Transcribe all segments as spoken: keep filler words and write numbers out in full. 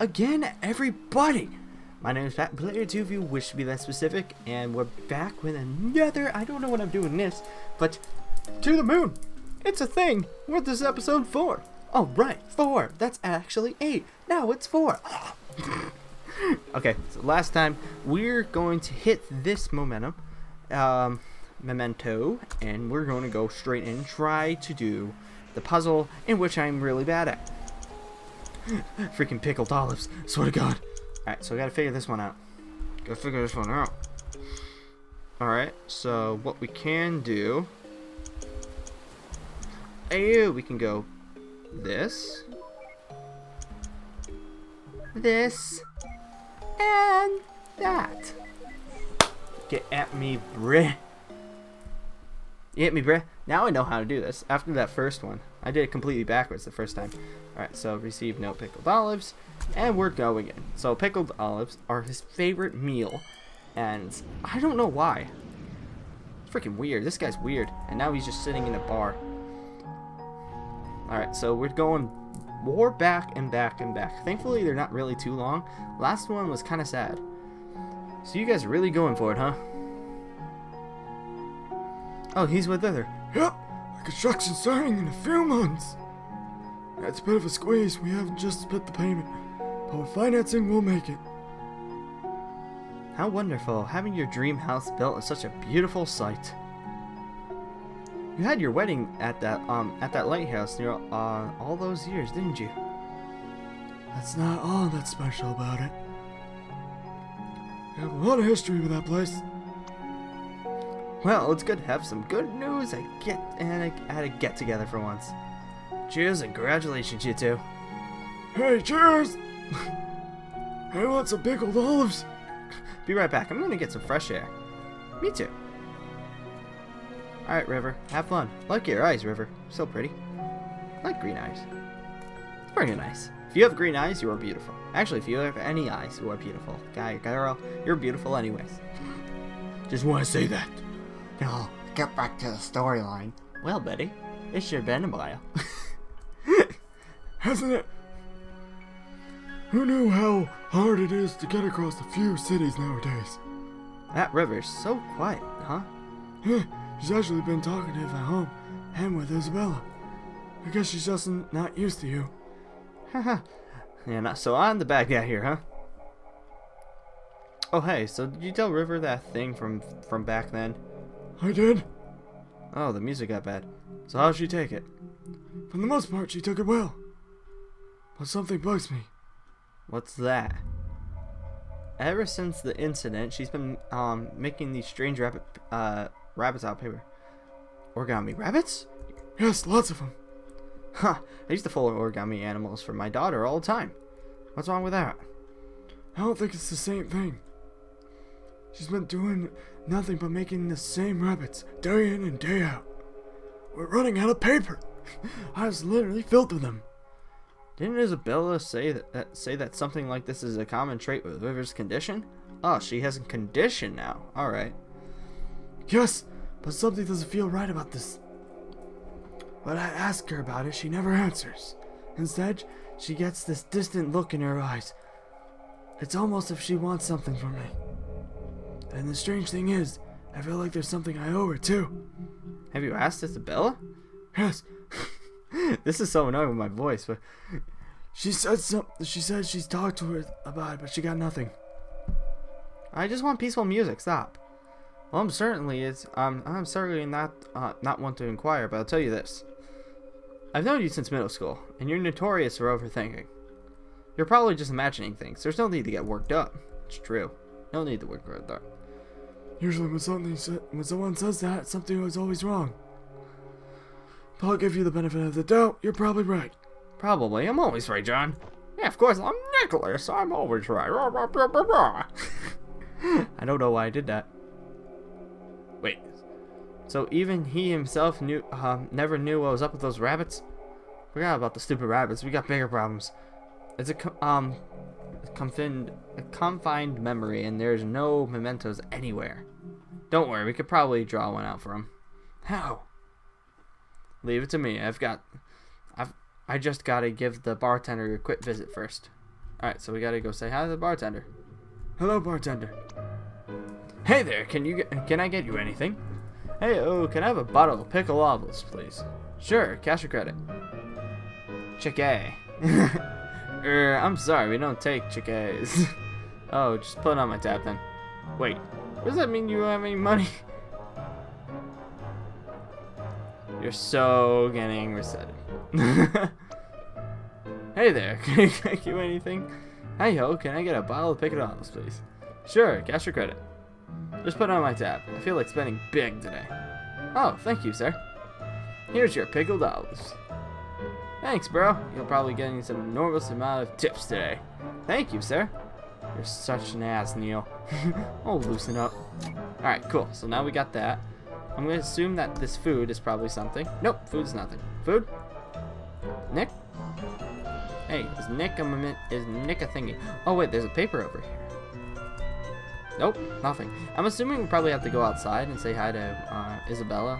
again, everybody! My name is Pat Blair, two of you wish to be that specific, and we're back with another, I don't know what I'm doing this, but To the Moon! It's a thing! What is episode four? Oh, right, four! That's actually eight! Now it's four! Okay, so last time, we're going to hit this momentum, um, memento, and we're going to go straight and try to do the puzzle, in which I'm really bad at. Freaking pickled olives, swear to God. Alright, so I gotta figure this one out. Gotta figure this one out. Alright, so what we can do... Ew, we can go this. This. And that. Get at me, bruh. You hit me, bruh. Now I know how to do this. After that first one, I did it completely backwards the first time. Alright, so receive no pickled olives, and we're going in. So pickled olives are his favorite meal, and I don't know why. Freaking weird. This guy's weird, and now he's just sitting in a bar. Alright, so we're going more back and back and back. Thankfully, they're not really too long. Last one was kind of sad. So you guys are really going for it, huh? Oh, he's with other. Yep, our construction's starting in a few months. That's a bit of a squeeze. We haven't just split the payment, but with financing, we'll make it. How wonderful, having your dream house built is such a beautiful sight. You had your wedding at that um at that lighthouse near uh, all those years, didn't you? That's not all that's special about it. We have a lot of history with that place. Well, it's good to have some good news. I get and I had a get together for once. Cheers and congratulations, you two. Hey, cheers! I want some pickled olives. Be right back. I'm gonna get some fresh air. Me too. All right, River. Have fun. Like your eyes, River. So pretty. I like green eyes. It's pretty nice. If you have green eyes, you are beautiful. Actually, if you have any eyes, you are beautiful. Guy, girl, you're beautiful, anyways. Just want to say that. No, get back to the storyline. Well, Betty, it sure been a while. Hasn't it? Who knew how hard it is to get across a few cities nowadays? That river's so quiet, huh? Yeah, she's actually been talkative at home and with Isabella. I guess she's just not used to you. Haha. Yeah, so I'm the bad guy here, huh? Oh, hey, so did you tell River that thing from from back then? I did. Oh, the music got bad. So how'd she take it? For the most part, she took it well. But something bugs me. What's that? Ever since the incident, she's been um making these strange rabbit uh rabbits out of paper. Origami rabbits? Yes, lots of them. Huh. I used to follow origami animals for my daughter all the time. What's wrong with that? I don't think it's the same thing. She's been doing nothing but making the same rabbits day in and day out. We're running out of paper. I was literally filled with them. Didn't Isabella say that, that say that something like this is a common trait with River's condition? Oh, she has a condition now. All right. Yes, but something doesn't feel right about this. When I ask her about it, she never answers. Instead, she gets this distant look in her eyes. It's almost as if she wants something from me. And the strange thing is, I feel like there's something I owe her too. Have you asked Isabella? Yes. This is so annoying with my voice, but she said some. She said she's talked to her about it, but she got nothing. I just want peaceful music. Stop. Well, I'm certainly it's. Um, I'm certainly not uh, not one to inquire, but I'll tell you this. I've known you since middle school, and you're notorious for overthinking. You're probably just imagining things. There's no need to get worked up. It's true. No need to work worked up. Usually when, something sa when someone says that, something is always wrong. But I'll give you the benefit of the doubt. You're probably right. Probably. I'm always right, John. Yeah, of course. I'm Nicholas. I'm always right. I don't know why I did that. Wait. So even he himself knew, um, never knew what was up with those rabbits? Forgot about the stupid rabbits. We got bigger problems. It's a um, confined, a confined memory, and there's no mementos anywhere. Don't worry. We could probably draw one out for him. How? Leave it to me. I've got, I've, I just gotta give the bartender a quick visit first. Alright, so we gotta go say hi to the bartender. Hello, bartender. Hey there, can you get, can I get you anything? Hey, oh, can I have a bottle of pickle lava's, please? Sure, cash or credit? Chick-A. er, I'm sorry, we don't take chick-A's. Oh, just put it on my tab then. Wait, what does that mean you don't have any money? You're so getting reset. Hey there, can I get you anything? Hey ho, can I get a bottle of pickle lava's, please? Sure, cash or credit? Just put it on my tab. I feel like spending big today. Oh, thank you, sir. Here's your pickled olives. Thanks, bro. You'll probably get an enormous amount of tips today. Thank you, sir. You're such an ass, Neil. Oh, loosen up. Alright, cool. So now we got that. I'm going to assume that this food is probably something. Nope, food's nothing. Food? Nick? Hey, is Nick a, min is Nick a thingy? Oh, wait, there's a paper over here. Nope, nothing. I'm assuming we probably have to go outside and say hi to uh, Isabella.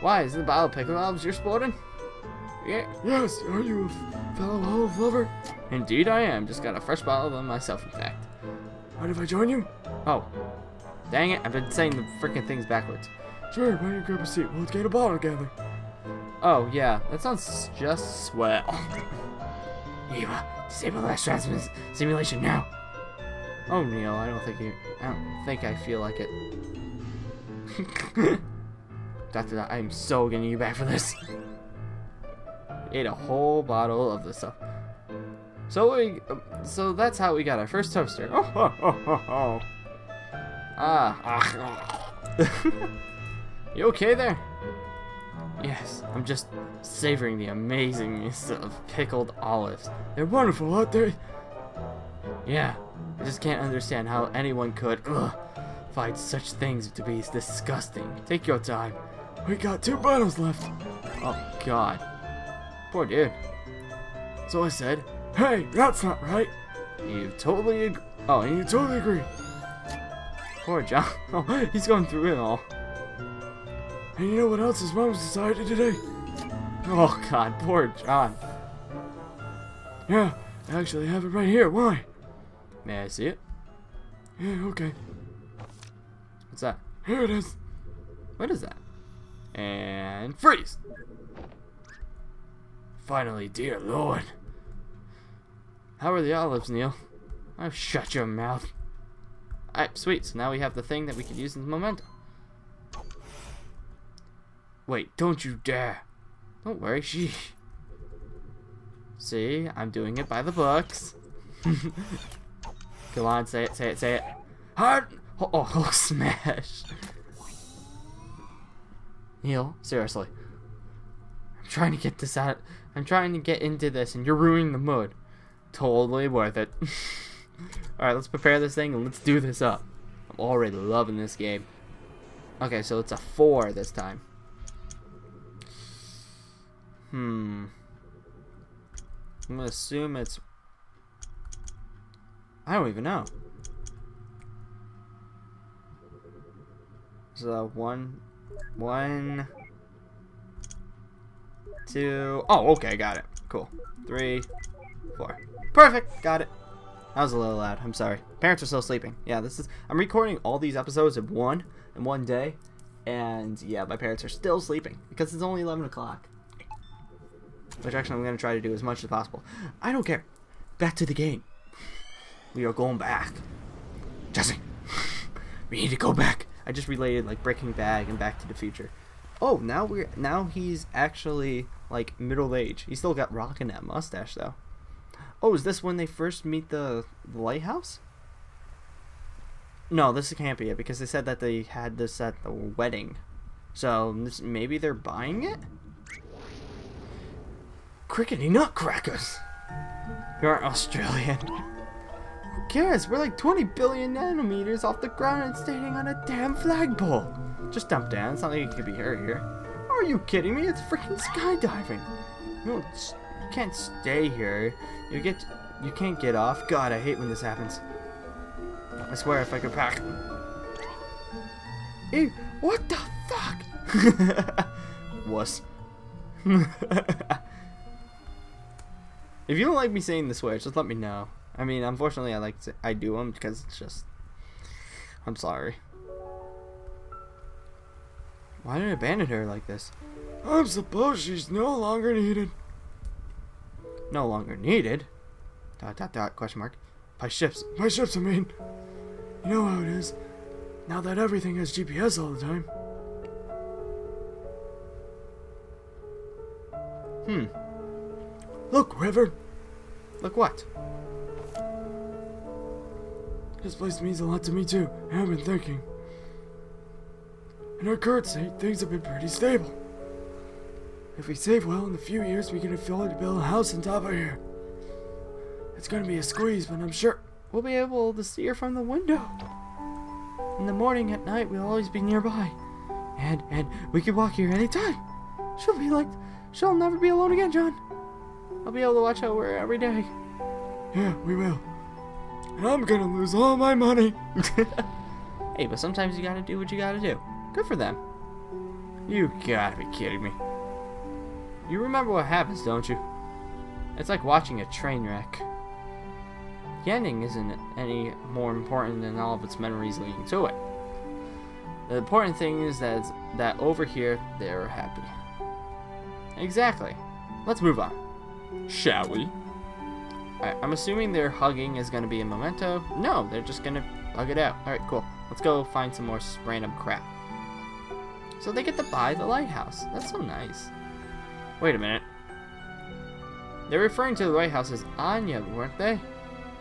Why, is the bottle of pickle olives you're sporting? Yeah. Yes, are you a fellow olive lover? Indeed I am. Just got a fresh bottle of them myself, in fact. Mind if I join you? Oh. Dang it, I've been saying the freaking things backwards. Sure, why don't you grab a seat? We'll get a bottle together. Oh, yeah. That sounds just swell. Eva, disable the last transmission simulation now. Oh, Neil, I don't think you. I don't think I feel like it. Doctor, I am so getting you back for this. Ate a whole bottle of this stuff. So we, so that's how we got our first toaster. Oh, oh, oh, oh, oh. Ah, ah, ah. You okay there? Yes, I'm just savoring the amazingness of pickled olives. They're wonderful, aren't they? Yeah. I just can't understand how anyone could ugh, find such things to be disgusting. Take your time. We got two bottles left. Oh, God. Poor dude. So I said, hey, that's not right. You totally agree. Oh, and you totally agree. Poor John. Oh, he's going through it all. And you know what else his mom's decided today? Oh, God. Poor John. Yeah, I actually have it right here. Why? May I see it? Yeah, okay. What's that? Here it is. What is that? And freeze! Finally, dear Lord. How are the olives, Neil? Oh, shut your mouth. Alright, sweet. So now we have the thing that we could use in the momentum. Wait, don't you dare. Don't worry, sheesh. See, I'm doing it by the books. Come on, say it, say it, say it. Hard! Oh, oh, oh, smash. Neil, seriously. I'm trying to get this out. I'm trying to get into this, and you're ruining the mood. Totally worth it. Alright, let's prepare this thing, and let's do this up. I'm already loving this game. Okay, so it's a four this time. Hmm. I'm going to assume it's... I don't even know. So one, one, two. Oh, okay, got it. Cool. Three, four. Perfect. Got it. That was a little loud. I'm sorry. Parents are still sleeping. Yeah, this is. I'm recording all these episodes in one in one day, and yeah, my parents are still sleeping because it's only eleven o'clock. Which actually, I'm gonna try to do as much as possible. I don't care. Back to the game. We are going back. Jesse, we need to go back. I just related like Breaking Bad and Back to the Future. Oh, now we're now he's actually like middle age. He's still got rocking that mustache though. Oh, is this when they first meet the, the lighthouse? No, this can't be it because they said that they had this at the wedding. So this, maybe they're buying it. Crickety nutcrackers. You're Australian. Who cares? We're like twenty billion nanometers off the ground and standing on a damn flagpole. Just dump down. It's not like it could be hurt here. Are you kidding me? It's freaking skydiving. You don't, you can't stay here. You get, you can't get off. God, I hate when this happens. I swear, if I could pack. Ew! What the fuck? Wuss. If you don't like me saying the Switch, just let me know. I mean, unfortunately, I like to, I do them because it's just, I'm sorry. Why did I abandon her like this? I'm supposed she's no longer needed. No longer needed? Dot dot dot question mark. By ships. By ships, I mean. You know how it is. Now that everything has G P S all the time. Hmm. Look, River. Look what? This place means a lot to me too. And I've been thinking. In our current state, things have been pretty stable. If we save well, in a few years we can afford to build a house on top of here. It's gonna be a squeeze, but I'm sure we'll be able to see her from the window. In the morning, at night, we'll always be nearby, and and we can walk here anytime. She'll be like, she'll never be alone again, John. I'll be able to watch over her every day. Yeah, we will. And I'm gonna lose all my money. Hey, but sometimes you gotta do what you gotta do. Good for them. You gotta be kidding me. You remember what happens, don't you? It's like watching a train wreck. The ending isn't any more important than all of its memories leading to it. The important thing is that, that over here, they're happy. Exactly. Let's move on. Shall we? Alright, I'm assuming their hugging is going to be a memento. No, they're just going to hug it out. Alright, cool. Let's go find some more random crap. So they get to buy the lighthouse. That's so nice. Wait a minute. They're referring to the lighthouse as Anya, weren't they?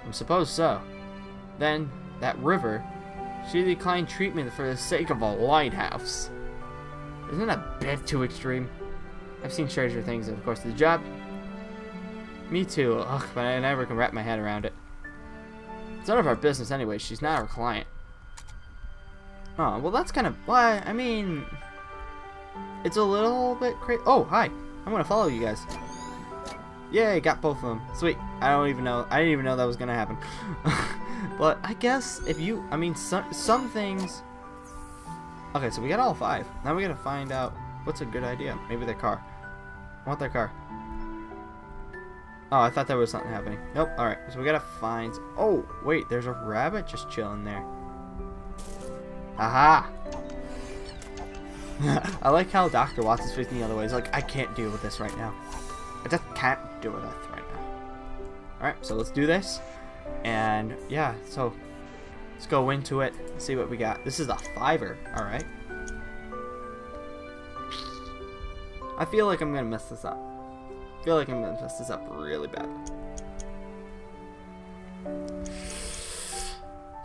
I suppose so. Then, that River, she declined treatment for the sake of a lighthouse. Isn't that a bit too extreme? I've seen stranger things, and of course, the job. Me too, ugh, but I never can wrap my head around it. It's none of our business anyway, she's not our client. Oh, well that's kind of, why, I mean, it's a little bit crazy. Oh, hi, I'm gonna follow you guys. Yay, got both of them. Sweet. I don't even know. I didn't even know that was gonna happen. But I guess if you, I mean, some some things. Okay, so we got all five. Now we gotta find out what's a good idea. Maybe their car. I want their car. Oh, I thought there was something happening. Nope. All right. So we gotta find. Oh, wait. There's a rabbit just chilling there. Aha. I like how Doctor Watts is facing the other way. He's like, I can't deal with this right now. I just can't do it right now. Alright, so let's do this. And yeah, so let's go into it and see what we got. This is a fiver, alright. I feel like I'm going to mess this up. I feel like I'm going to mess this up really bad.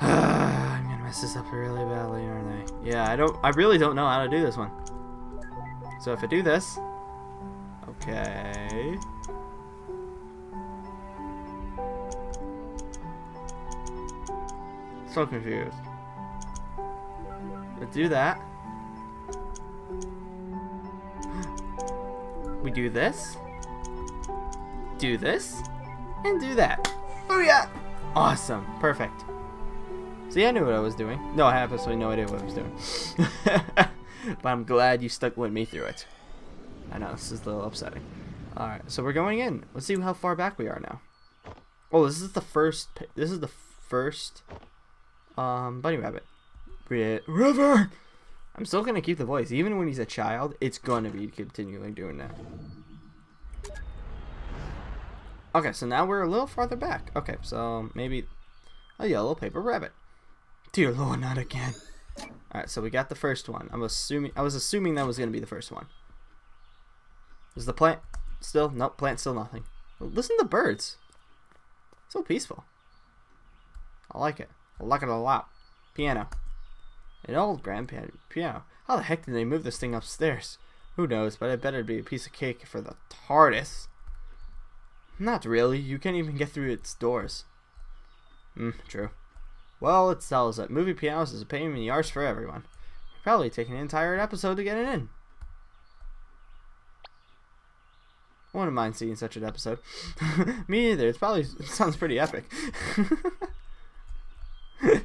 I'm going to mess this up really badly, aren't I? Yeah, I don't, I really don't know how to do this one. So if I do this. Okay. So confused. Let's do that. We do this. Do this. And do that. Booyah! Awesome. Perfect. See, I knew what I was doing. No, I have absolutely no idea what I was doing. But I'm glad you stuck with me through it. I know, this is a little upsetting. Alright, so we're going in. Let's see how far back we are now. Oh, this is the first... This is the first... Um, bunny rabbit. River! I'm still going to keep the voice. Even when he's a child, it's going to be continually doing that. Okay, so now we're a little farther back. Okay, so maybe... A yellow paper rabbit. Dear Lord, not again. Alright, so we got the first one. I'm assuming... I was assuming that was going to be the first one. Is the plant still? Nope, plant still nothing. Listen to the birds. So peaceful. I like it. I like it a lot. Piano. An old grand piano. How the heck did they move this thing upstairs? Who knows, but I bet it'd be a piece of cake for the TARDIS. Not really. You can't even get through its doors. Hmm, true. Well, it sells it. Movie pianos is a pain in the arse for everyone. It'd probably take an entire episode to get it in. I wouldn't mind seeing such an episode. Me either. It's probably, it sounds pretty epic.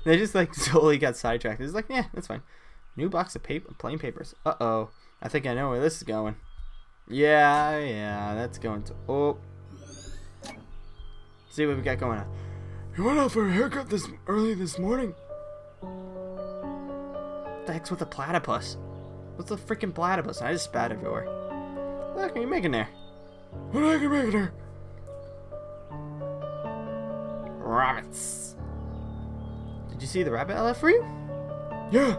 They just like totally got sidetracked. It's like, yeah, that's fine. New box of paper, plain papers. Uh oh. I think I know where this is going. Yeah, yeah, that's going to. Oh. see what we got going on. You went out for a haircut this early this morning? What the heck's with a platypus? What's a freaking platypus? I just spat everywhere. What can you make in there? What the heck are you making there? Rabbits. Did you see the rabbit I left for you? Yeah.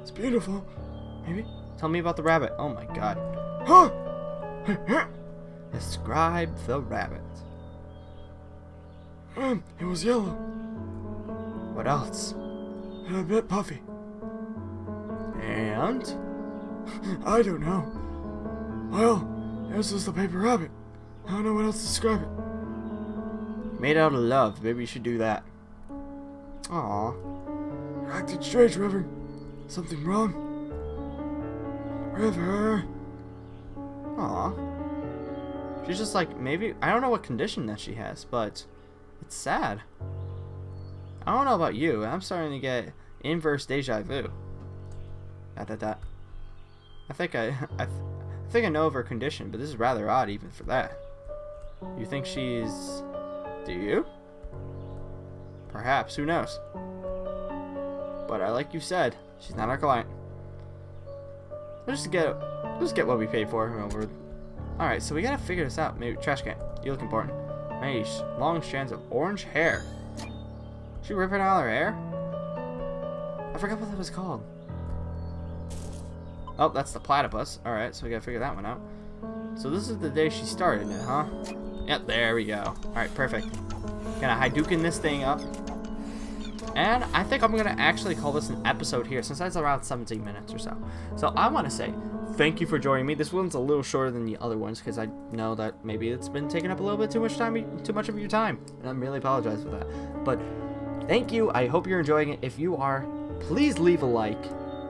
It's beautiful. Maybe? Tell me about the rabbit. Oh my god. Huh? Describe the rabbit. Um, it was yellow. What else? And a bit puffy. And? I don't know. Well, it was just a paper rabbit. I don't know what else to describe it. Made out of love. Maybe you should do that. Aww. You're acting strange, River. Something wrong? River. Aww. She's just like, maybe, I don't know what condition that she has, but it's sad. I don't know about you. I'm starting to get inverse deja vu. Dot, dot, dot. I think I, I, th I think I know of her condition, but this is rather odd even for that. You think she's? Do you? Perhaps. Who knows? But I, like you said, she's not our client. Let's just get, let's get what we paid for. Over. All right, so we gotta figure this out. Maybe trash can. You look important. Nice long strands of orange hair. She ripping out her hair. I forgot what that was called. Oh, that's the platypus. All right, so we gotta figure that one out. So this is the day she started it, huh? Yep, there we go. All right, perfect. Gonna Hadouken this thing up. And I think I'm gonna actually call this an episode here, since that's around seventeen minutes or so. So I want to say thank you for joining me. This one's a little shorter than the other ones because I know that maybe it's been taking up a little bit too much time, too much of your time, and I really apologize for that. But thank you. I hope you're enjoying it. If you are, please leave a like,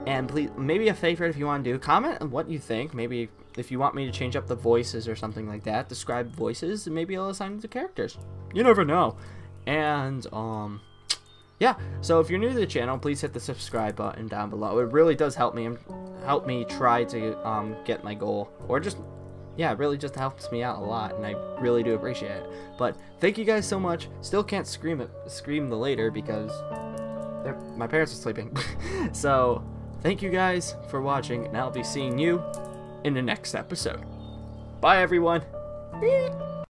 and please maybe a favorite if you want to do. Comment on what you think. Maybe if you want me to change up the voices or something like that, describe voices, and maybe I'll assign it to characters. You never know. And um. Yeah, so if you're new to the channel, please hit the subscribe button down below. It really does help me help me try to um, get my goal. Or just, yeah, it really just helps me out a lot, and I really do appreciate it. But thank you guys so much. Still can't scream it, scream the later because my parents are sleeping. So thank you guys for watching, and I'll be seeing you in the next episode. Bye, everyone.